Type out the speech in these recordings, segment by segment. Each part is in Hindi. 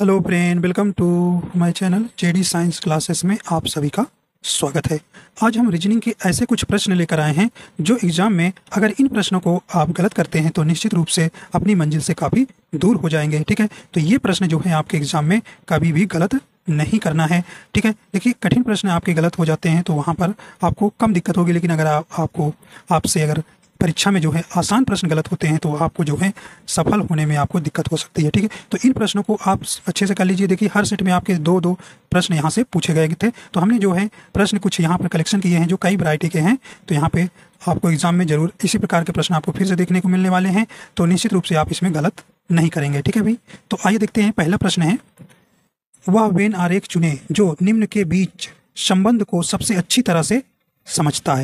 Hello friend, welcome to my channel. JD science classes में आप सभी का स्वागत है। आज हम रीजनिंग के ऐसे कुछ प्रश्न लेकर आए हैं जो एग्ज़ाम में अगर इन प्रश्नों को आप गलत करते हैं तो निश्चित रूप से अपनी मंजिल से काफ़ी दूर हो जाएंगे। ठीक है, तो ये प्रश्न जो है आपके एग्ज़ाम में कभी भी गलत नहीं करना है। ठीक है, देखिए कठिन प्रश्न आपके गलत हो जाते हैं तो वहाँ पर आपको कम दिक्कत होगी, लेकिन अगर आपसे अगर परीक्षा में जो है आसान प्रश्न गलत होते हैं तो आपको जो है सफल होने में आपको दिक्कत हो सकती है। ठीक है, तो इन प्रश्नों को आप अच्छे से कर लीजिए। देखिए हर सेट में आपके दो प्रश्न यहाँ से पूछे गए थे, तो हमने जो है प्रश्न कुछ यहाँ पर कलेक्शन किए हैं जो कई वैरायटी के हैं। तो यहाँ पे आपको एग्जाम में जरूर इसी प्रकार के प्रश्न आपको फिर से देखने को मिलने वाले हैं, तो निश्चित रूप से आप इसमें गलत नहीं करेंगे। ठीक है भाई, तो आइए देखते हैं। पहला प्रश्न है, वह वेन आरेख चुने जो निम्न के बीच संबंध को सबसे अच्छी तरह से समझाता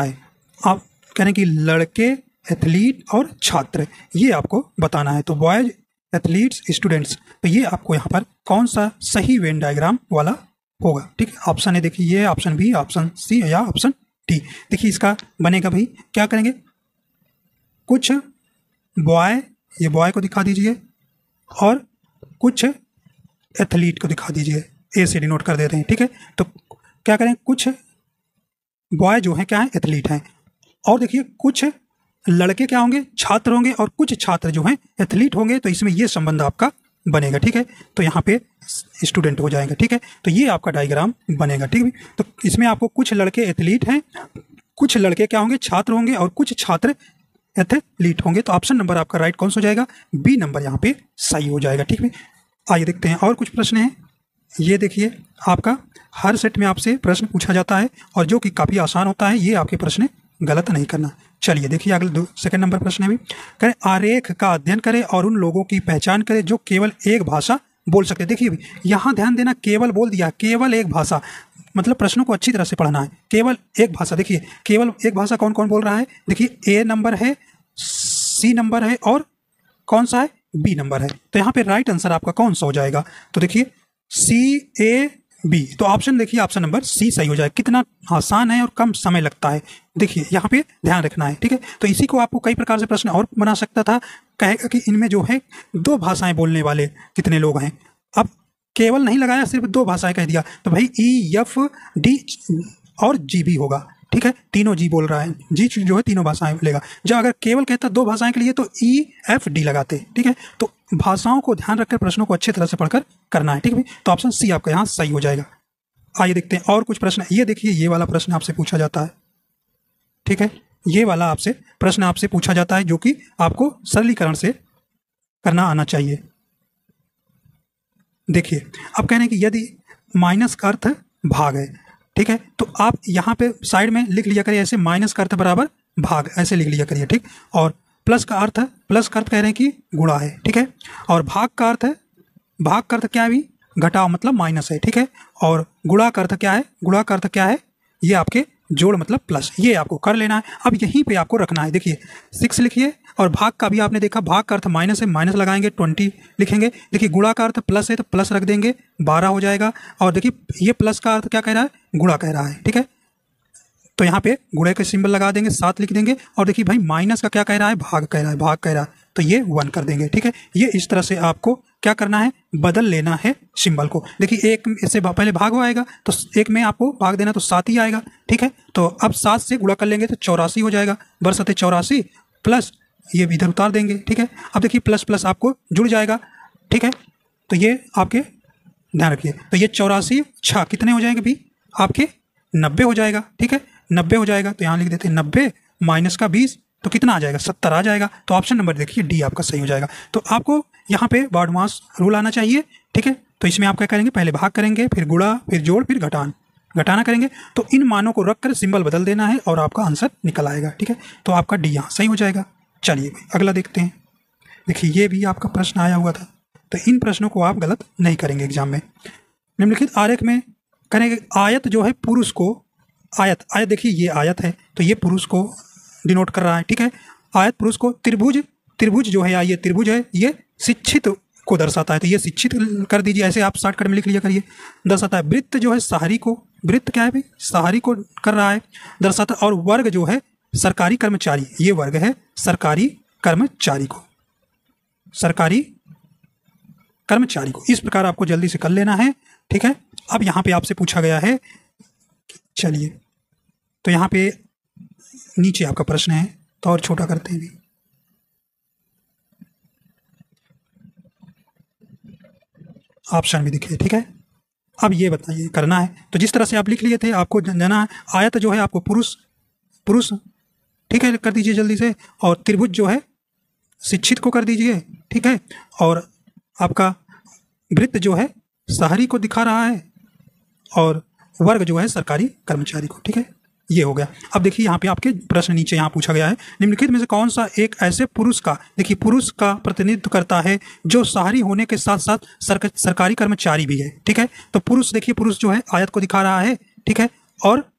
है। आप कह रहे हैं कि लड़के एथलीट और छात्र, ये आपको बताना है। तो बॉयज एथलीट्स स्टूडेंट्स, तो ये आपको यहाँ पर कौन सा सही वेन डायग्राम वाला होगा? ठीक है, ऑप्शन ए देखिए, ऑप्शन बी, ऑप्शन सी या ऑप्शन डी। देखिए इसका बनेगा भाई, क्या करेंगे, कुछ बॉय, ये बॉय को दिखा दीजिए और कुछ एथलीट को दिखा दीजिए, ए से डिनोट कर देते हैं। ठीक है, तो क्या करें, कुछ बॉय जो है क्या है, एथलीट हैं, और देखिए कुछ लड़के क्या होंगे, छात्र होंगे, और कुछ छात्र जो हैं एथलीट होंगे। तो इसमें ये संबंध आपका बनेगा। ठीक है, तो यहाँ पे स्टूडेंट हो जाएगा। ठीक है, तो ये आपका डायग्राम बनेगा। ठीक है, तो इसमें आपको कुछ लड़के एथलीट हैं, कुछ लड़के क्या होंगे, छात्र होंगे, और कुछ छात्र एथलीट होंगे। तो ऑप्शन नंबर आपका राइट कौन सा हो जाएगा, बी नंबर यहाँ पे सही हो जाएगा। ठीक है, आइए देखते हैं और कुछ प्रश्न हैं। ये देखिए आपका हर सेट में आपसे प्रश्न पूछा जाता है और जो कि काफ़ी आसान होता है। ये आपके प्रश्न गलत नहीं करना। चलिए देखिए अगले सेकंड नंबर प्रश्न है भी, करें आरेख का अध्ययन करें और उन लोगों की पहचान करें जो केवल एक भाषा बोल सकते। देखिए भी यहाँ ध्यान देना, केवल बोल दिया, केवल एक भाषा, मतलब प्रश्नों को अच्छी तरह से पढ़ना है। केवल एक भाषा, देखिए केवल एक भाषा कौन कौन बोल रहा है। देखिए ए नंबर है, सी नंबर है, और कौन सा है, बी नंबर है। तो यहाँ पर राइट आंसर आपका कौन सा हो जाएगा, तो देखिए सी ए बी। तो ऑप्शन देखिए ऑप्शन नंबर सी सही हो जाएगा। कितना आसान है और कम समय लगता है, देखिए यहाँ पे ध्यान रखना है। ठीक है, तो इसी को आपको कई प्रकार से प्रश्न और बना सकता था, कहेगा कि इनमें जो है दो भाषाएं बोलने वाले कितने लोग हैं। अब केवल नहीं लगाया, सिर्फ दो भाषाएं कह दिया, तो भाई ई एफ डी और जी भी होगा। ठीक है, तीनों जी बोल रहा है, जी जो है तीनों भाषाएं लेगा। जब अगर केवल कहता दो भाषाएं के लिए तो ई एफ डी लगाते। ठीक है, तो भाषाओं को ध्यान रखकर प्रश्नों को अच्छी तरह से पढ़कर करना है। ठीक है, तो ऑप्शन सी आपका यहाँ सही हो जाएगा। आइए देखते हैं और कुछ प्रश्न। ये देखिए ये वाला प्रश्न आपसे पूछा जाता है। ठीक है, ये वाला आपसे प्रश्न आपसे पूछा जाता है जो कि आपको सरलीकरण से करना आना चाहिए। देखिए अब कह रहे हैं कि यदि माइनस का अर्थ भाग है। ठीक है, तो आप यहाँ पे साइड में लिख लिया करिए ऐसे, माइनस का अर्थ बराबर भाग, ऐसे लिख लिया करिए। ठीक, और प्लस का अर्थ कह रहे हैं कि गुणा है। ठीक है, और भाग का अर्थ क्या है भी, घटाव मतलब माइनस है। ठीक है, और गुणा का अर्थ क्या है, ये आपके जोड़ मतलब प्लस। ये आपको कर लेना है। अब यहीं पे आपको रखना है, देखिए 6 लिखिए, और भाग का भी आपने देखा, भाग का अर्थ माइनस है, माइनस लगाएंगे 20 लिखेंगे। देखिए गुणा का अर्थ प्लस है, तो प्लस रख देंगे, 12 हो जाएगा। और देखिए ये प्लस का अर्थ क्या कह रहा है, गुणा कह रहा है। ठीक है, तो यहाँ पे गुणे का सिंबल लगा देंगे, 7 लिख देंगे। और देखिए भाई माइनस का क्या कह रहा है, भाग कह रहा है, तो ये 1 कर देंगे। ठीक है, ये इस तरह से आपको क्या करना है, बदल लेना है सिंबल को। देखिए एक से पहले भाग हो आएगा, तो एक में आपको भाग देना, तो 7 ही आएगा। ठीक है, तो अब 7 से गुणा कर लेंगे तो 84 हो जाएगा, बरसते 84, प्लस ये भी इधर उतार देंगे। ठीक है, अब देखिए प्लस प्लस आपको जुड़ जाएगा। ठीक है, तो ये आपके ध्यान रखिए, तो ये 84 6 कितने हो जाएंगे भी, आपके 90 हो जाएगा। ठीक है, 90 हो जाएगा, तो यहाँ लिख देते हैं 90 माइनस का 20, तो कितना आ जाएगा, 70 आ जाएगा। तो ऑप्शन नंबर देखिए डी आपका सही हो जाएगा। तो आपको यहाँ पे बॉडमास रूल आना चाहिए। ठीक है, तो इसमें आप क्या करेंगे, पहले भाग करेंगे, फिर गुणा, फिर जोड़, फिर घटाना करेंगे। तो इन मानों को रखकर सिंबल बदल देना है और आपका आंसर निकल आएगा। ठीक है, तो आपका डी यहाँ सही हो जाएगा। चलिए अगला देखते हैं। देखिए ये भी आपका प्रश्न आया हुआ था, तो इन प्रश्नों को आप गलत नहीं करेंगे एग्जाम में। निम्नलिखित आरेख में करेंगे आयत जो है पुरुष को, आयत देखिए ये आयत है, तो ये पुरुष को डिनोट कर रहा है। ठीक है, आयत पुरुष को, त्रिभुज जो है, ये त्रिभुज है, ये शिक्षित को दर्शाता है, तो ये शिक्षित कर दीजिए, ऐसे आप शॉर्टकट में लिख लिया करिए, दर्शाता है। वृत्त जो है सहारी को, वृत्त क्या है भाई, सहारी को कर रहा है, दर्शाता। और वर्ग जो है सरकारी कर्मचारी, ये वर्ग है सरकारी कर्मचारी को, सरकारी कर्मचारी को। इस प्रकार आपको जल्दी से कर लेना है, ठीक है। अब यहाँ पे आपसे पूछा गया है, चलिए तो यहाँ पे नीचे आपका प्रश्न है तो और छोटा करते हैं। ऑप्शन भी दिखे, ठीक है। अब ये बताइए करना है, तो जिस तरह से आप लिख लिए थे आपको जाना आयत जो है आपको पुरुष ठीक है कर दीजिए जल्दी से, और त्रिभुज जो है शिक्षित को कर दीजिए, ठीक है। और आपका वृत्त जो है शहरी को दिखा रहा है और वर्ग जो है सरकारी कर्मचारी को, ठीक है। ये हो गया। अब देखिए यहाँ पे आपके प्रश्न नीचे यहाँ पूछा गया है, निम्नलिखित में से कौन सा एक ऐसे पुरुष का, देखिए पुरुष का प्रतिनिधित्व करता है जो शहरी होने के साथ साथ सरकारी कर्मचारी भी है, ठीक है। तो पुरुष, देखिए पुरुष जो है आयत को दिखा रहा है, ठीक है, और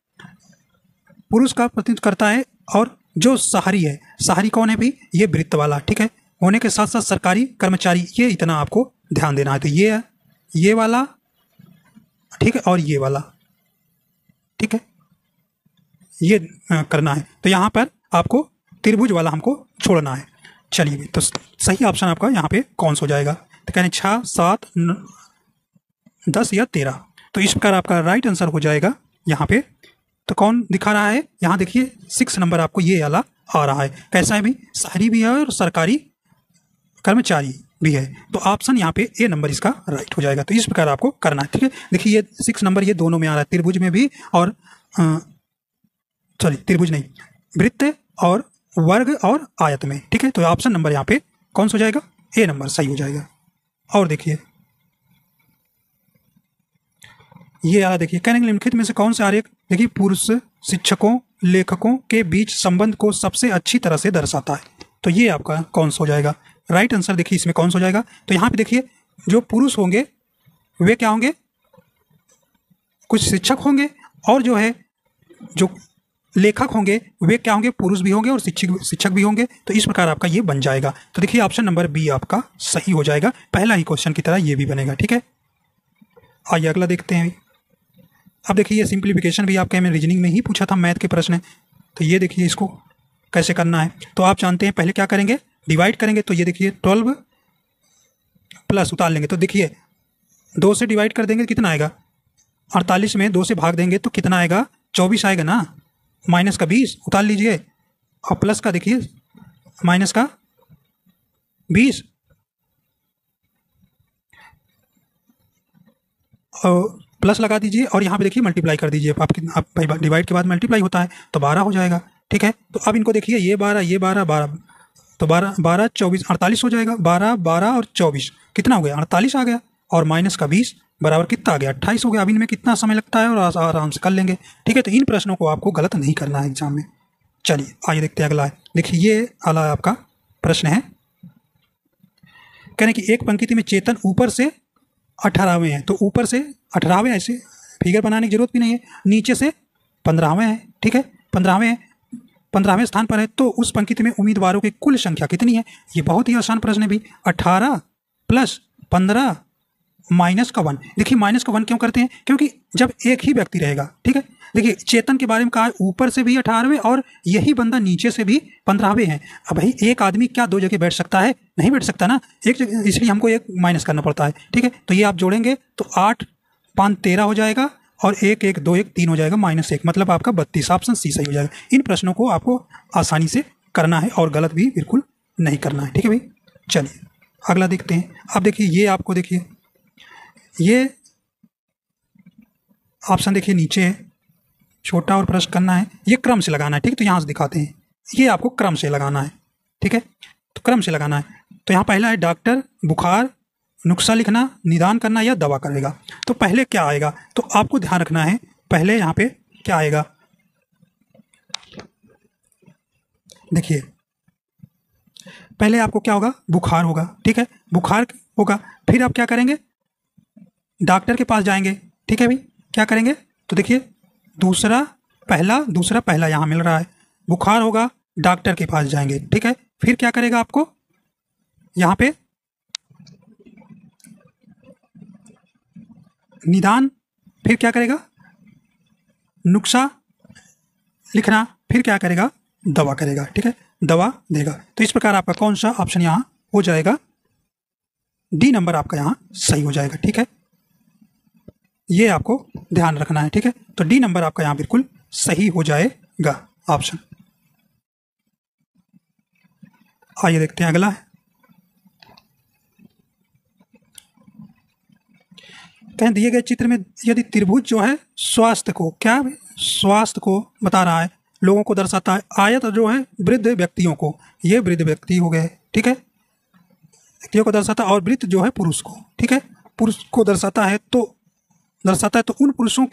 पुरुष का प्रतिनिधित्व करता है, और जो शहरी है, शहरी कौन है भाई, ये वृत्त वाला, ठीक है, होने के साथ साथ सरकारी कर्मचारी, ये इतना आपको ध्यान देना है। तो ये है, ये वाला, ठीक है, और ये वाला, ठीक है, ये करना है। तो यहाँ पर आपको त्रिभुज वाला हमको छोड़ना है। चलिए, तो सही ऑप्शन आपका यहाँ पे कौन सा हो जाएगा, तो कहने 6, 7, 10 या 13। तो इस प्रकार आपका राइट आंसर हो जाएगा। यहाँ पे तो कौन दिखा रहा है, यहाँ देखिए 6 नंबर आपको ये वाला आ रहा है। कैसा है भाई, शहरी भी है और सरकारी कर्मचारी भी है। तो ऑप्शन यहाँ पे ए नंबर इसका राइट हो जाएगा। तो इस प्रकार आपको करना है, ठीक है। देखिए ये 6 नंबर ये दोनों में आ रहा है, त्रिभुज में भी और सॉरी त्रिभुज नहीं, वृत्त और वर्ग और आयत में, ठीक है। तो ऑप्शन नंबर यहाँ पे कौन सा हो जाएगा, ए नंबर सही हो जाएगा। और देखिए ये आ रहा, देखिए कहने निम्नलिखित में से कौन से आरेख, देखिए पुरुष शिक्षकों लेखकों के बीच संबंध को सबसे अच्छी तरह से दर्शाता है। तो ये आपका कौन सा हो जाएगा राइट आंसर, देखिए इसमें कौन सा हो जाएगा। तो यहाँ पे देखिए जो पुरुष होंगे वे क्या होंगे, कुछ शिक्षक होंगे, और जो है जो लेखक होंगे वे क्या होंगे, पुरुष भी होंगे और शिक्षक भी होंगे। तो इस प्रकार आपका ये बन जाएगा। तो देखिए ऑप्शन नंबर बी आपका सही हो जाएगा, पहला ही क्वेश्चन की तरह ये भी बनेगा, ठीक है। आइए अगला देखते हैं। अब देखिए ये सिंप्लीफिकेशन भी आपके में रीजनिंग में ही पूछा था, मैथ के प्रश्न है। तो ये देखिए इसको कैसे करना है। तो आप जानते हैं पहले क्या करेंगे, डिवाइड करेंगे। तो ये देखिए 12 प्लस उतार लेंगे, तो देखिए 2 से डिवाइड कर देंगे कितना आएगा, 48 में 2 से भाग देंगे तो कितना आएगा, 24 आएगा ना। माइनस का 20 उतार लीजिए, और प्लस का देखिए माइनस का 20 और प्लस लगा दीजिए, और यहाँ पे देखिए मल्टीप्लाई कर दीजिए। आप डिवाइड के बाद मल्टीप्लाई होता है तो 12 हो जाएगा, ठीक है। तो अब इनको देखिए ये 12 तो 12 12 24 48 हो जाएगा। 12 12 और 24 कितना हो गया, 48 आ गया, और माइनस का 20 बराबर कितना आ गया, 28 हो गया। अब इनमें कितना समय लगता है और आराम से कर लेंगे, ठीक है। तो इन प्रश्नों को आपको गलत नहीं करना है एग्जाम में। चलिए आइए देखते हैं अगला है। देखिए ये अला आपका प्रश्न है, कहने की एक पंक्ति में चेतन ऊपर से 18वें हैं, तो ऊपर से 18वें, ऐसे फिगर बनाने की जरूरत भी नहीं है, नीचे से 15वें हैं, ठीक है, 15वें हैं, 15वें स्थान पर है। तो उस पंक्ति में उम्मीदवारों की कुल संख्या कितनी है। ये बहुत ही आसान प्रश्न है भी, 18 + 15 - 1। देखिए -1 क्यों करते हैं, क्योंकि जब एक ही व्यक्ति रहेगा, ठीक है। देखिए चेतन के बारे में कहा ऊपर से भी 18वें और यही बंदा नीचे से भी 15वें हैं। अब भाई एक आदमी क्या 2 जगह बैठ सकता है, नहीं बैठ सकता ना एक जगह, इसलिए हमको एक माइनस करना पड़ता है, ठीक है। तो ये आप जोड़ेंगे तो 8, 5, 13 हो जाएगा, और 1, 1, 2, 1, 3 हो जाएगा, -1 मतलब आपका 32। ऑप्शन सी सही हो जाएगा। इन प्रश्नों को आपको आसानी से करना है और गलत भी बिल्कुल नहीं करना है, ठीक है भाई। चलिए अगला देखते हैं। अब देखिए ये आपको देखिए ये ऑप्शन देखिए नीचे है, छोटा और प्रश्न करना है, ये क्रम से लगाना है, ठीक है। तो यहाँ से दिखाते हैं, ये आपको क्रम से लगाना है, ठीक है। तो क्रम से लगाना है, तो यहाँ पहला है डॉक्टर बुखार, नुस्खा लिखना, निदान करना या दवा करेगा। तो पहले क्या आएगा, तो आपको ध्यान रखना है पहले यहाँ पे क्या आएगा। देखिए पहले आपको क्या होगा, बुखार होगा, ठीक है, बुखार होगा। फिर आप क्या करेंगे, डॉक्टर के पास जाएंगे, ठीक है भाई। क्या करेंगे, तो देखिए दूसरा पहला यहाँ मिल रहा है, बुखार होगा, डॉक्टर के पास जाएंगे, ठीक है। फिर क्या करेगा आपको यहाँ पे निदान, फिर क्या करेगा नुस्खा लिखना, फिर क्या करेगा दवा करेगा, ठीक है, दवा देगा। तो इस प्रकार आपका कौन सा ऑप्शन यहाँ हो जाएगा, डी नंबर आपका यहाँ सही हो जाएगा। ठीक है, ये आपको ध्यान रखना है। ठीक है, तो डी नंबर आपका यहाँ बिल्कुल सही हो जाएगा ऑप्शन। आइए देखते हैं अगला है। कहीं दिए गए चित्र में यदि त्रिभुज जो है स्वास्थ्य को, क्या स्वास्थ्य को बता रहा है, लोगों को दर्शाता है, आयत जो है वृद्ध व्यक्तियों को, ये वृद्ध व्यक्ति हो गए। ठीक है, व्यक्तियों को दर्शाता है, और वृत्त जो है पुरुष को। ठीक है, पुरुष को दर्शाता है, तो उन पुरुषों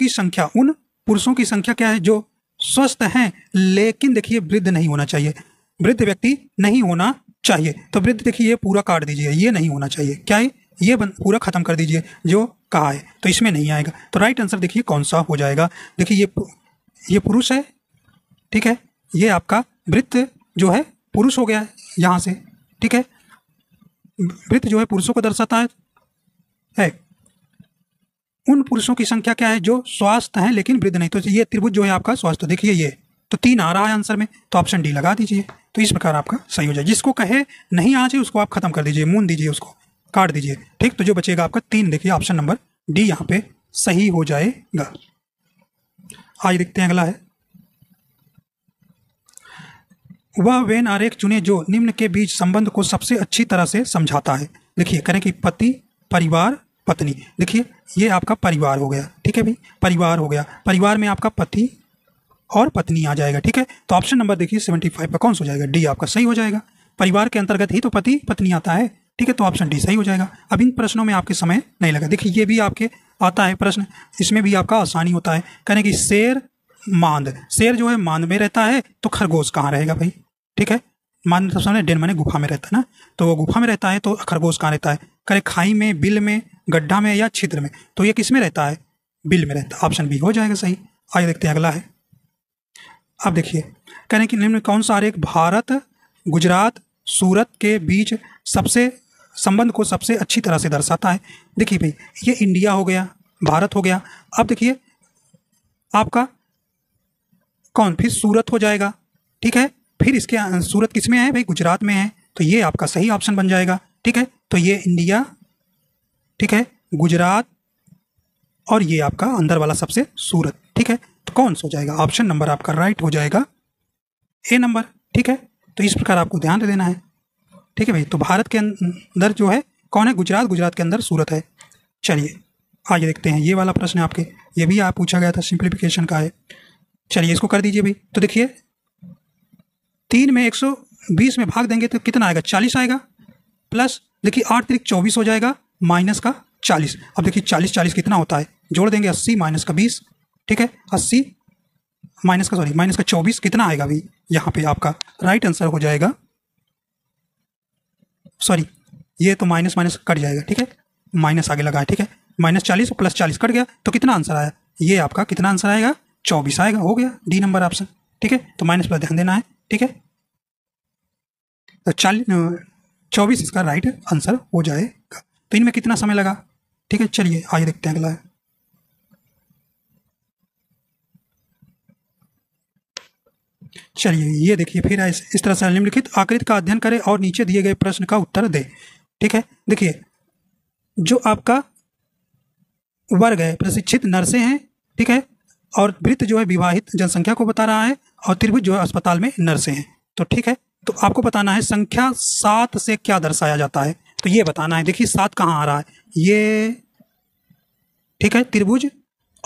की संख्या, क्या है जो स्वस्थ हैं, लेकिन देखिए वृद्ध नहीं होना चाहिए, वृद्ध व्यक्ति नहीं होना चाहिए। तो वृद्ध देखिए ये पूरा काट दीजिए, ये नहीं होना चाहिए, क्या है ये पूरा खत्म कर दीजिए जो कहा है, तो इसमें नहीं आएगा। तो राइट आंसर देखिए कौन सा हो जाएगा, देखिए ये पुरुष है। ठीक है, ये आपका वृत्त जो है पुरुष हो गया है यहाँ से। ठीक है, वृत्त जो है पुरुषों को दर्शाता है, उन पुरुषों की संख्या क्या है जो स्वस्थ हैं लेकिन वृद्ध नहीं, तो ये त्रिभुज जो है आपका स्वस्थ, देखिए ये तो 3 आ रहा है आंसर में, तो ऑप्शन डी लगा दीजिए। तो इस प्रकार आपका सही हो जाए, जिसको कहे नहीं आना चाहिए उसको आप खत्म कर दीजिए, मून दीजिए, उसको काट दीजिए। ठीक, तो जो बचेगा आपका 3, देखिए ऑप्शन नंबर डी यहाँ पे सही हो जाएगा। आइए देखते हैं अगला है। वह वेन आरेख चुने जो निम्न के बीच संबंध को सबसे अच्छी तरह से समझाता है। देखिए करें कि पति, परिवार, पत्नी, देखिए ये आपका परिवार हो गया। ठीक है भाई, परिवार हो गया, परिवार में आपका पति और पत्नी आ जाएगा। ठीक है, तो ऑप्शन नंबर देखिए 75 पर कौन सा हो जाएगा, डी आपका सही हो जाएगा। परिवार के अंतर्गत ही तो पति पत्नी आता है। ठीक है, तो ऑप्शन डी सही हो जाएगा। अब इन प्रश्नों में आपके समय नहीं लगा, देखिए ये भी आपके आता है प्रश्न, इसमें भी आपका आसानी होता है। करें कि शेर मांद, शेर जो है मांद में रहता है, तो खरगोश कहाँ रहेगा भाई। ठीक है, मांद सबसे सामने डेन माने गुफा में रहता है ना, तो वो गुफा में रहता है, तो खरगोश कहाँ रहता है, करे खाई में, बिल में, गड्ढा में या छिद्र में, तो ये किस में रहता है, बिल में रहता है, ऑप्शन बी हो जाएगा सही। आइए देखते हैं अगला है। अब देखिए कहने कि निम्न कौन सा आरेख भारत, गुजरात, सूरत के बीच सबसे संबंध को सबसे अच्छी तरह से दर्शाता है। देखिए भाई ये इंडिया हो गया, भारत हो गया, अब देखिए आपका कौन, फिर सूरत हो जाएगा। ठीक है, फिर इसके सूरत किस में है भाई, गुजरात में है, तो ये आपका सही ऑप्शन बन जाएगा। ठीक है, तो ये इंडिया, ठीक है गुजरात, और ये आपका अंदर वाला सबसे सूरत। ठीक है, तो कौन सा हो जाएगा, ऑप्शन नंबर आपका राइट हो जाएगा, ए नंबर। ठीक है, तो इस प्रकार आपको ध्यान देना है। ठीक है भाई, तो भारत के अंदर जो है कौन है, गुजरात, गुजरात के अंदर सूरत है। चलिए आइए देखते हैं, ये वाला प्रश्न है आपके, ये भी आप पूछा गया था, सिंप्लीफिकेशन का है। चलिए इसको कर दीजिए भाई, तो देखिए 3 में 120 में भाग देंगे तो कितना आएगा, 40 आएगा, प्लस देखिए 8 × 3 = 24 हो जाएगा, माइनस का 40। अब देखिए 40 40 कितना होता है, जोड़ देंगे 80 माइनस का 20। ठीक है, 80 माइनस का, सॉरी माइनस का 24 कितना आएगा भाई, यहाँ पे आपका राइट आंसर हो जाएगा, सॉरी ये तो माइनस माइनस कट जाएगा। ठीक है, माइनस आगे लगा है। ठीक है, -40 और +40 कट गया, तो कितना आंसर आया, ये आपका कितना आंसर आएगा, 24 आएगा, हो गया डी नंबर ऑप्शन। ठीक है, तो माइनस पर ध्यान देना है। ठीक है, तो 24 इसका राइट आंसर हो जाएगा। तो इनमें कितना समय लगा। ठीक है, चलिए आइए देखते हैं अगला है। चलिए ये देखिए फिर इस तरह से निम्नलिखित आकृति का अध्ययन करें और नीचे दिए गए प्रश्न का उत्तर दें। ठीक है, देखिए जो आपका वर्ग है प्रशिक्षित नर्सें हैं। ठीक है, और वृत्त जो है विवाहित जनसंख्या को बता रहा है, और त्रिभुज जो है अस्पताल में नर्सें हैं। तो ठीक है, तो आपको बताना है संख्या 7 से क्या दर्शाया जाता है, तो ये बताना है। देखिए 7 कहाँ आ रहा है, ये ठीक है त्रिभुज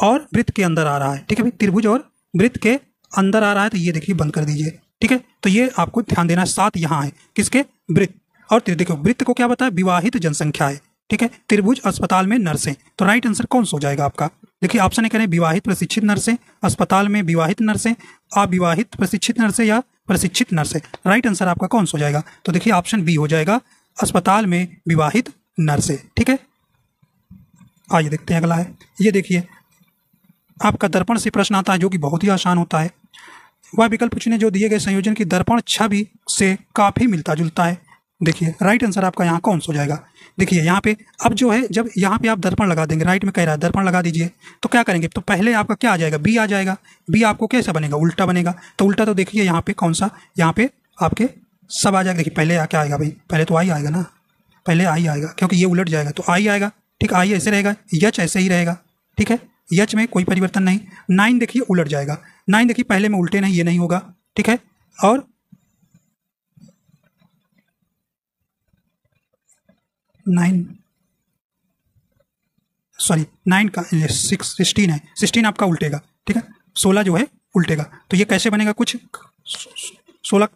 और वृत्त के अंदर आ रहा है। ठीक है भाई, त्रिभुज और वृत्त के अंदर आ रहा है, तो ये देखिए बंद कर दीजिए। ठीक है, तो ये आपको ध्यान देना है, 7 यहाँ है किसके, वृत्त और त्रिभुज। देखो वृत्त को क्या बताया, विवाहित जनसंख्या है। ठीक है, त्रिभुज अस्पताल में नर्सें, तो राइट आंसर कौन सा हो जाएगा आपका, देखिए ऑप्शन है करें विवाहित प्रशिक्षित नर्सें, अस्पताल में विवाहित नर्सें, अविवाहित प्रशिक्षित नर्सें या प्रशिक्षित नर्सें, राइट आंसर आपका कौन सा हो जाएगा, तो देखिए ऑप्शन बी हो जाएगा, अस्पताल में विवाहित नर्सें। ठीक है, आइए देखते हैं अगला है। ये देखिए आपका दर्पण से प्रश्न आता है जो कि बहुत ही आसान होता है। वह विकल्प चुने जो दिए गए संयोजन की दर्पण छवि से काफ़ी मिलता जुलता है। देखिए राइट आंसर आपका यहाँ कौन सा हो जाएगा, देखिए यहाँ पे अब जो है जब यहाँ पे आप दर्पण लगा देंगे, राइट में कह रहा है दर्पण लगा दीजिए, तो क्या करेंगे, तो पहले आपका क्या आ जाएगा, बी आ जाएगा। बी आपको कैसे बनेगा, उल्टा बनेगा, तो उल्टा तो देखिए यहाँ पे कौन सा, यहाँ पे आपके सब आ जाएगा। देखिए पहले क्या आएगा भाई, पहले तो आई आएगा ना, पहले आई आएगा क्योंकि ये उलट जाएगा तो आई आएगा, ठीक। आई ऐसे रहेगा, यच ऐसे ही रहेगा, ठीक है। यच में कोई परिवर्तन नहीं। 9 देखिए उलट जाएगा, 9 देखिए पहले में उल्टे नहीं, ये नहीं होगा, ठीक है। और 9 का 16 है, 16 आपका उल्टेगा, ठीक है। 16 जो है उल्टेगा, तो ये कैसे बनेगा, कुछ 16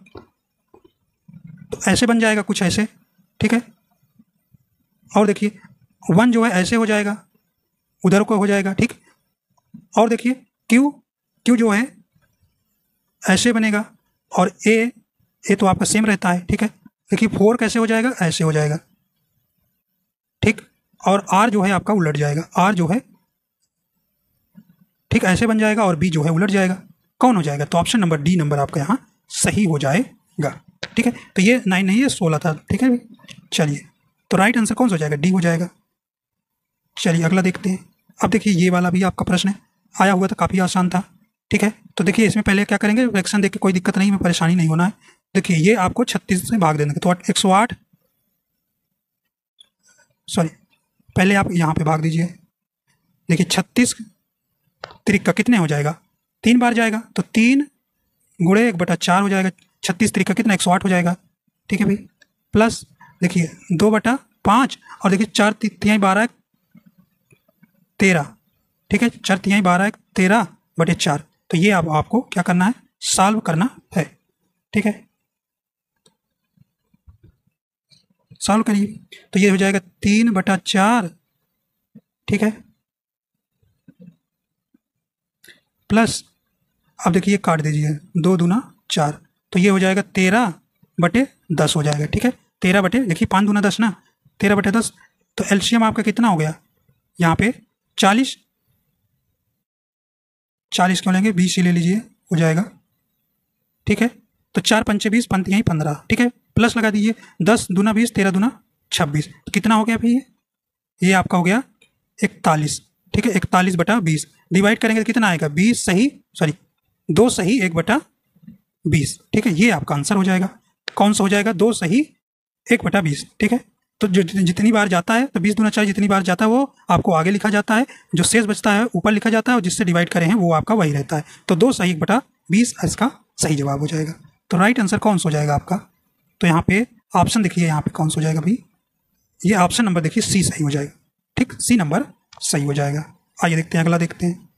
तो ऐसे बन जाएगा, कुछ ऐसे, ठीक है। और देखिए 1 जो है ऐसे हो जाएगा, उधर को हो जाएगा, ठीक। और देखिए Q जो है ऐसे बनेगा, और A तो आपका सेम रहता है, ठीक है। देखिए 4 कैसे हो जाएगा, ऐसे हो जाएगा, ठीक। और R जो है आपका उलट जाएगा, R जो है, ठीक, ऐसे बन जाएगा। और B जो है उलट जाएगा, कौन हो जाएगा, तो ऑप्शन नंबर D नंबर आपका यहाँ सही हो जाएगा, ठीक है। तो ये 9 नहीं है, 16 था, ठीक है। चलिए तो राइट आंसर कौन सा हो जाएगा, D हो जाएगा। चलिए अगला देखते हैं। अब देखिए ये वाला भी आपका प्रश्न है, आया हुआ था, काफ़ी आसान था, ठीक है। तो देखिए इसमें पहले क्या करेंगे, फ्रैक्शन देख के कोई दिक्कत नहीं, हमें परेशानी नहीं होना है। देखिए ये आपको 36 से भाग देना है, तो 108 पहले आप यहाँ पे भाग दीजिए। देखिए 36 × 3 कितने हो जाएगा, 3 बार जाएगा, तो 3 × 1/4 हो जाएगा। 36 × 3 कितना, 108 हो जाएगा, ठीक है भाई। प्लस देखिए 2/5, और देखिए 4 × 3 = 12, 13, ठीक है। 4 × 3 = 12/4, तो ये अब आपको क्या करना है, सॉल्व करना है, ठीक है। सॉल्व करिए, तो ये हो जाएगा 3/4, ठीक है। प्लस अब देखिए काट दीजिए, 2 × 4, तो ये हो जाएगा 13/10 हो जाएगा, ठीक है। 13 देखिए 5 × 10 ना, 13/10, तो एलसीएम आपका कितना हो गया यहाँ पे, 40 क्यों लेंगे, 20 ही ले लीजिए, हो जाएगा, ठीक है। तो 4 × 5 = 20, 5 × 3 = 15, ठीक है। प्लस लगा दीजिए, 10 × 20 = 13, 26, तो कितना हो गया फिर ये आपका हो गया 41, ठीक है। 41/20 डिवाइड करेंगे तो कितना आएगा, 2 सही 1/20, ठीक है। ये आपका आंसर हो जाएगा, कौन सा हो जाएगा, 2 सही 1/20, ठीक है। तो जो जितनी बार जाता है, तो 20 × 4 जितनी बार जाता है वो आपको आगे लिखा जाता है, जो शेष बचता है ऊपर लिखा जाता है, और जिससे डिवाइड करें हैं वो आपका वही रहता है। तो 2 सही 1/20 इसका सही जवाब हो जाएगा। तो राइट आंसर कौन सा हो जाएगा आपका, तो यहाँ पे ऑप्शन देखिए, यहाँ पे कौन सा हो जाएगा भाई, ये ऑप्शन नंबर देखिए सी सही हो जाएगा, ठीक, सी नंबर सही हो जाएगा। आइए देखते हैं अगला, देखते हैं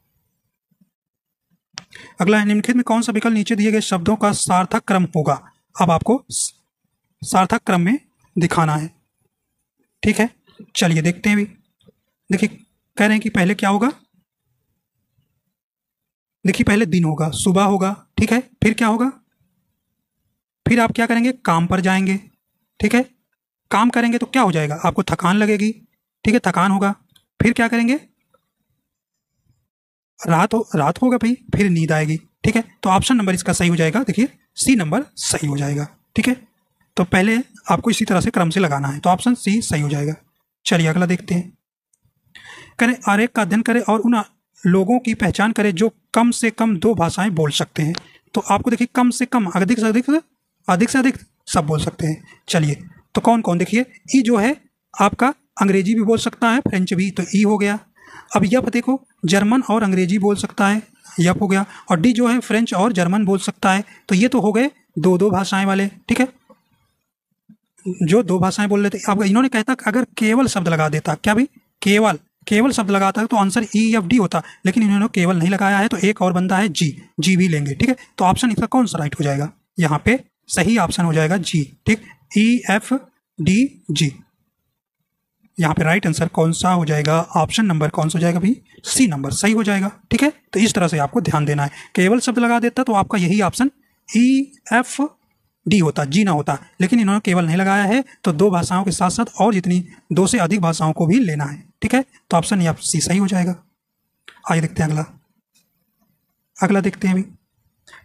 अगला है, निम्नलिखित में कौन सा विकल्प नीचे दिए गए शब्दों का सार्थक क्रम होगा। अब आपको सार्थक क्रम में दिखाना है, ठीक है। चलिए देखते हैं भी, देखिए कह रहे हैं कि पहले क्या होगा, देखिए पहले दिन होगा, सुबह होगा, ठीक है। फिर क्या होगा, फिर आप क्या करेंगे, काम पर जाएंगे, ठीक है। काम करेंगे तो क्या हो जाएगा, आपको थकान लगेगी, ठीक है, थकान होगा। फिर क्या करेंगे, रात होगा भाई, फिर नींद आएगी, ठीक है। तो ऑप्शन नंबर इसका सही हो जाएगा, देखिए सी नंबर सही हो जाएगा, ठीक है। तो पहले आपको इसी तरह से क्रम से लगाना है, तो ऑप्शन सी सही हो जाएगा। चलिए अगला देखते हैं, करें आरेख का अध्ययन करें और उन लोगों की पहचान करें जो कम से कम 2 भाषाएं बोल सकते हैं। तो आपको देखिए कम से कम, अधिक से अधिक सब बोल सकते हैं। चलिए तो कौन कौन, देखिए ई जो है आपका अंग्रेजी भी बोल सकता है, फ्रेंच भी, तो ई हो गया। अब यप देखो, जर्मन और अंग्रेजी बोल सकता है, यप हो गया। और डी जो है फ्रेंच और जर्मन बोल सकता है, तो ये तो हो गए 2 भाषाएं वाले, ठीक है, जो 2 भाषाएं बोल लेते। अब इन्होंने कहता अगर केवल शब्द लगा देता, क्या भाई, केवल शब्द लगाता है तो आंसर ई या डी होता, लेकिन इन्होंने केवल नहीं लगाया है, तो एक और बनता है जी, जी भी लेंगे, ठीक है। तो ऑप्शन इसका कौन सा राइट हो जाएगा, यहाँ पे सही ऑप्शन हो जाएगा जी, ठीक, EFDG। यहाँ पे राइट आंसर कौन सा हो जाएगा, ऑप्शन नंबर कौन सा हो जाएगा भाई, सी नंबर सही हो जाएगा, ठीक है। तो इस तरह से आपको ध्यान देना है, केवल शब्द लगा देता तो आपका यही ऑप्शन EFD होता, जी ना होता, लेकिन इन्होंने केवल नहीं लगाया है, तो 2 भाषाओं के साथ साथ और जितनी 2 से अधिक भाषाओं को भी लेना है, ठीक है। तो ऑप्शन ये सी सही हो जाएगा। आइए देखते हैं अगला देखते हैं अभी।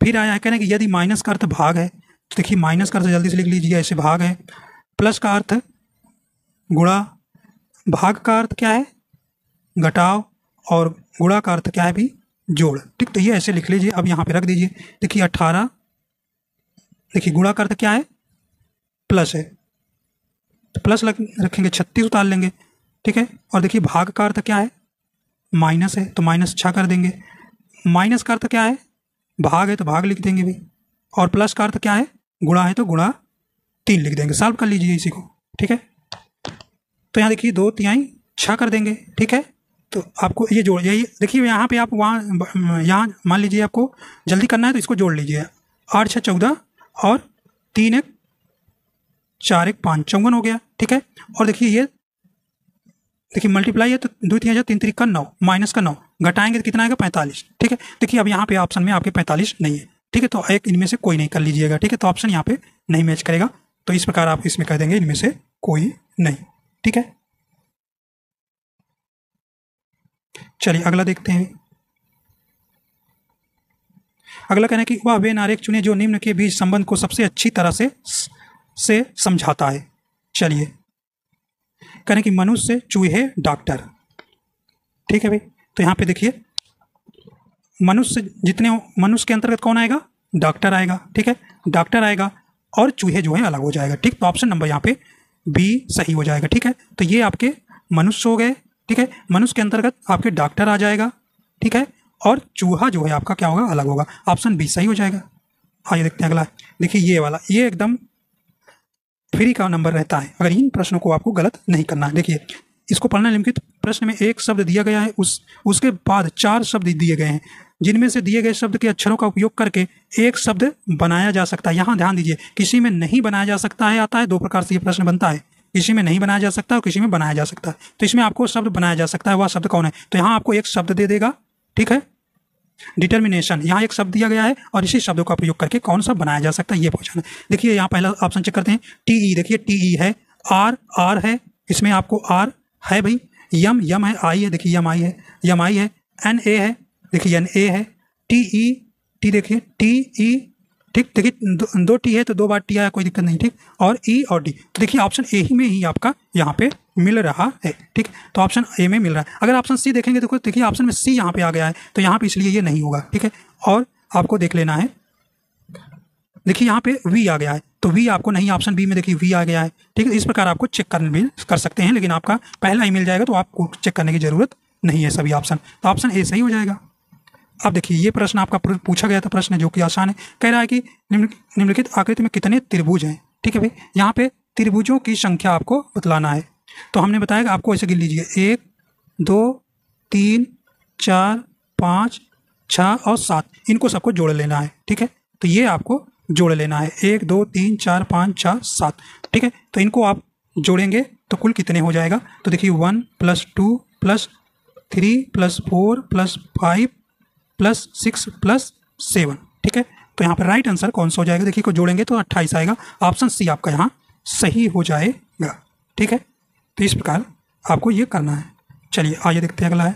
फिर आया है, कहने कि यदि माइनस का अर्थ भाग है, तो देखिए माइनस का अर्थ जल्दी से लिख लीजिए, ऐसे भाग है। प्लस का अर्थ गुणा, भाग का अर्थ क्या है, घटाव, और गुणा का अर्थ क्या है भी, जोड़, ठीक। तो ये ऐसे लिख लीजिए, अब यहाँ पे रख दीजिए। देखिए 18, देखिए गुणा का अर्थ क्या है, प्लस है, तो प्लस रखेंगे 36 उतार लेंगे, ठीक है। और देखिए भाग का अर्थ क्या है, माइनस है तो माइनस 6 कर देंगे, माइनस का अर्थ क्या है भाग है तो भाग लिख देंगे भाई, और प्लस का अर्थ क्या है तो गुणा 3 लिख देंगे। सॉल्व कर लीजिए इसी को, ठीक है। तो यहाँ देखिए 2 तिहाई 6 कर देंगे, ठीक है। तो आपको ये जोड़ यही देखिए यहाँ पे आप वहाँ यहाँ मान लीजिए आपको जल्दी करना है तो इसको जोड़ लीजिए 8 6 14 और 3 1 4 1 5 54 हो गया, ठीक है। और देखिए ये देखिए मल्टीप्लाई है तो 2 3 3 3 का 9 माइनस का 9 घटाएंगे तो कितना आएगा 45, ठीक है। देखिए अब यहाँ पे ऑप्शन में आपके 45 नहीं है, ठीक है। तो एक इनमें से कोई नहीं कर लीजिएगा, ठीक है। तो ऑप्शन यहाँ पे नहीं मैच करेगा तो इस प्रकार आप इसमें कर देंगे इनमें से कोई नहीं, ठीक है। चलिए अगला देखते हैं। अगला कहना है कि वह वे नारेक चुने जो निम्न के बीच संबंध को सबसे अच्छी तरह से समझाता है। चलिए कहना कि मनुष्य चूहे डॉक्टर, ठीक है भाई। तो यहाँ पे देखिए मनुष्य के अंतर्गत कौन आएगा, डॉक्टर आएगा, ठीक है। डॉक्टर आएगा और चूहे जो है अलग हो जाएगा, ठीक। तो ऑप्शन नंबर यहाँ पे बी सही हो जाएगा, ठीक है। तो ये आपके मनुष्य हो गए, ठीक है। मनुष्य के अंतर्गत आपके डॉक्टर आ जाएगा, ठीक है। और चूहा जो है आपका क्या होगा, अलग होगा। ऑप्शन बी सही हो जाएगा। आइए देखते हैं अगला। देखिए ये वाला ये एकदम फ्री का नंबर रहता है अगर इन प्रश्नों को आपको गलत नहीं करना है। देखिए इसको पढ़ना, निम्नलिखित प्रश्न में एक शब्द दिया गया है उसके बाद 4 शब्द दिए गए हैं जिनमें से दिए गए शब्द के अक्षरों का उपयोग करके एक शब्द बनाया जा सकता है। यहाँ ध्यान दीजिए किसी में नहीं बनाया जा सकता है आता है, 2 प्रकार से ये प्रश्न बनता है, किसी में नहीं बनाया जा सकता और किसी में बनाया जा सकता है। तो इसमें आपको शब्द बनाया जा सकता है, वह शब्द कौन है, तो यहाँ आपको एक शब्द दे देगा, ठीक है। डिटर्मिनेशन यहाँ एक शब्द दिया गया है और इसी शब्दों का प्रयोग करके कौन सा बनाया जा सकता है ये पूछना। देखिए यहाँ पहला ऑप्शन चेक करते हैं, टी ई, देखिए टी ई है, आर है, इसमें आपको आर है भाई, यम है, आई है, देखिए यम आई है, एन ए है, देखिए एन ए है, टी ई देखिए टी ई, ठीक। देखिए 2 टी है तो 2 बार टी आया, कोई दिक्कत नहीं, ठीक। और ई और डी, तो देखिए ऑप्शन ए ही में ही आपका यहाँ पे मिल रहा है, ठीक। तो ऑप्शन ए में मिल रहा है। अगर ऑप्शन सी देखेंगे तो देखिए ऑप्शन में सी यहाँ पे आ गया है तो यहाँ पे इसलिए ये नहीं होगा, ठीक है। और आपको देख लेना है, देखिए यहाँ पे वी आ गया है तो वी आपको नहीं, ऑप्शन बी में देखिए वी आ गया है, ठीक है। इस प्रकार आपको चेक करने भी कर सकते हैं लेकिन आपका पहला ही मिल जाएगा तो आपको चेक करने की ज़रूरत नहीं है सभी ऑप्शन, तो ऑप्शन ए सही हो जाएगा। अब देखिए ये प्रश्न आपका पूछा गया था, प्रश्न जो कि आसान है। कह रहा है कि निम्नलिखित आकृति में कितने त्रिभुज हैं, ठीक है भाई। यहाँ पे त्रिभुजों की संख्या आपको बतलाना है तो हमने बताया आपको ऐसे गिन लीजिए 1 2 3 4 5 6 और 7, इनको सबको जोड़ लेना है, ठीक है। तो ये आपको जोड़ लेना है 1 2 3 4 5 6 7, ठीक है। तो इनको आप जोड़ेंगे तो कुल कितने हो जाएगा, तो देखिए 1 + 2 + 3 + 4 + 5 + 6 + 7, ठीक है। तो यहाँ पर राइट आंसर कौन सा हो जाएगा, देखिए को जोड़ेंगे तो 28 आएगा। ऑप्शन सी आपका यहाँ सही हो जाएगा, ठीक है। तो इस प्रकार आपको ये करना है। चलिए आइए देखते हैं अगला है।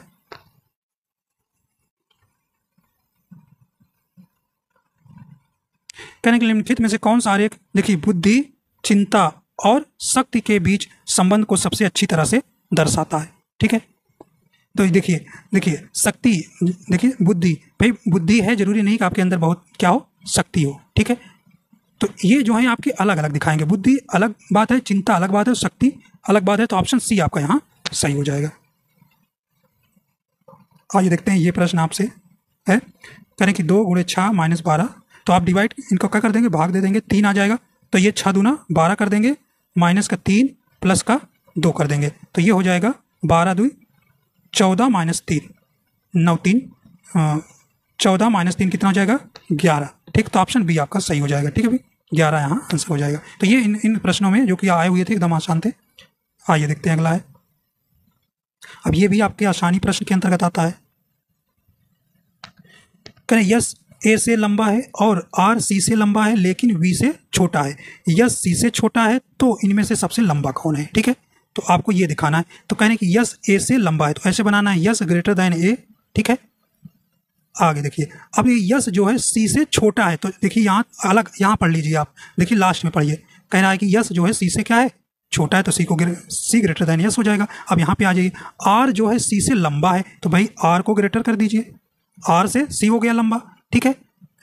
कहने के निम्नलिखित में से कौन सा आरेख देखिए बुद्धि, चिंता और शक्ति के बीच संबंध को सबसे अच्छी तरह से दर्शाता है, ठीक है। तो देखिए शक्ति, देखिए बुद्धि भाई, बुद्धि है जरूरी नहीं कि आपके अंदर बहुत क्या हो, शक्ति हो, ठीक है। तो ये जो है आपके अलग अलग दिखाएंगे, बुद्धि अलग बात है, चिंता अलग बात है, शक्ति अलग बात है। तो ऑप्शन सी आपका यहाँ सही हो जाएगा। आइए देखते हैं ये प्रश्न आपसे है, करें कि 2 × 6 - 12, तो आप डिवाइड इनको क्या कर देंगे, भाग दे देंगे, 3 आ जाएगा। तो ये 6 दूना 12 कर देंगे, माइनस का 3 प्लस का 2 कर देंगे, तो ये हो जाएगा 12 दूनी 14 -3, 14 - 3 कितना हो जाएगा 11, ठीक। तो ऑप्शन बी आपका सही हो जाएगा, ठीक है भाई, 11 यहाँ आंसर हो जाएगा। तो ये इन प्रश्नों में जो कि आए हुए थे एकदम आसान थे। आइए देखते हैं अगला है। अब ये भी आपके आसानी प्रश्न के अंतर्गत आता है। करें यस ए से लंबा है और आर सी से लंबा है लेकिन वी से छोटा है, यस सी से छोटा है तो इनमें से सबसे लंबा कौन है, ठीक है। तो आपको ये दिखाना है। तो कहने कि यस ए से लंबा है तो ऐसे बनाना है यस ग्रेटर देन ए, ठीक है। आगे देखिए अब ये यस जो है सी से छोटा है तो देखिए यहाँ अलग यहाँ पढ़ लीजिए आप, देखिए लास्ट में पढ़िए। कह रहा है कि यस जो है सी से क्या है, छोटा है तो सी को सी ग्रेटर देन यस हो जाएगा। अब यहाँ पे आ जाइए आर जो है सी से लंबा है तो भाई आर को ग्रेटर कर दीजिए, आर से सी हो गया लंबा, ठीक है।